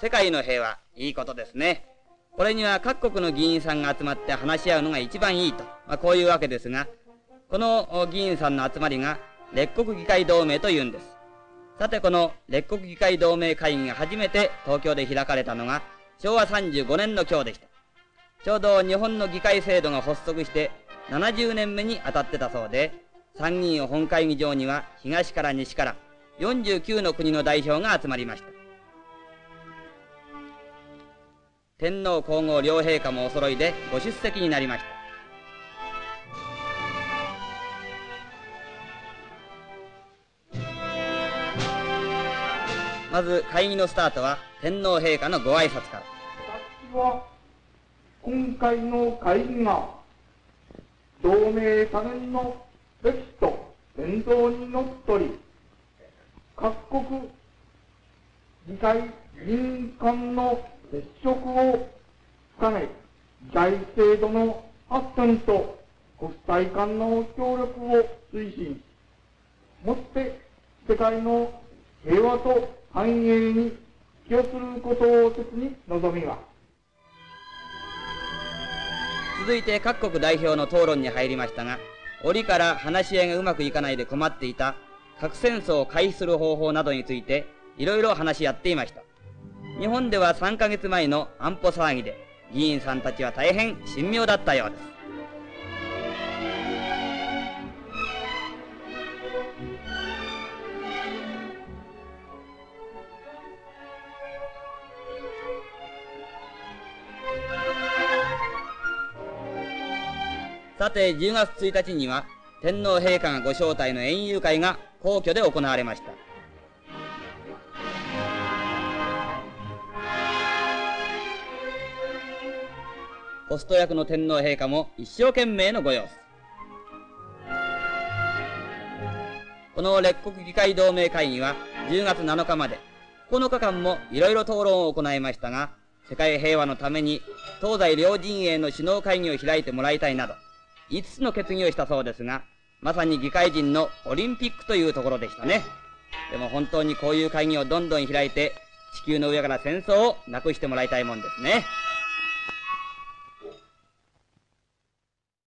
世界の平和、いいことですね。これには各国の議員さんが集まって話し合うのが一番いいと、こういうわけですが、この議員さんの集まりが列国議会同盟というんです。さてこの列国議会同盟会議が初めて東京で開かれたのが昭和35年の今日でした。ちょうど日本の議会制度が発足して70年目に当たってたそうで、参議院本会議場には東から西から49の国の代表が集まりました。天皇皇后両陛下もお揃いでご出席になりました。まず会議のスタートは天皇陛下のご挨拶から。私は今回の会議が同盟他人の歴史と伝統にのっとり、各国議会議員間の接触を深め、議会制度の発展と国際間の協力を推進し、もって世界の平和と繁栄に寄与することを切に望みます。続いて各国代表の討論に入りましたが、折から話し合いがうまくいかないで困っていた核戦争を回避する方法などについていろいろ話し合っていました。日本では3ヶ月前の安保騒ぎで議員さんたちは大変神妙だったようです。さて10月1日には天皇陛下がご招待の園遊会が皇居で行われました。ホスト役の天皇陛下も一生懸命のご様子。この列国議会同盟会議は10月7日まで9日間もいろいろ討論を行いましたが、世界平和のために東西両陣営の首脳会議を開いてもらいたいなど5つの決議をしたそうですが、まさに議会人のオリンピックというところでしたね。でも本当にこういう会議をどんどん開いて、地球の上から戦争をなくしてもらいたいもんですね。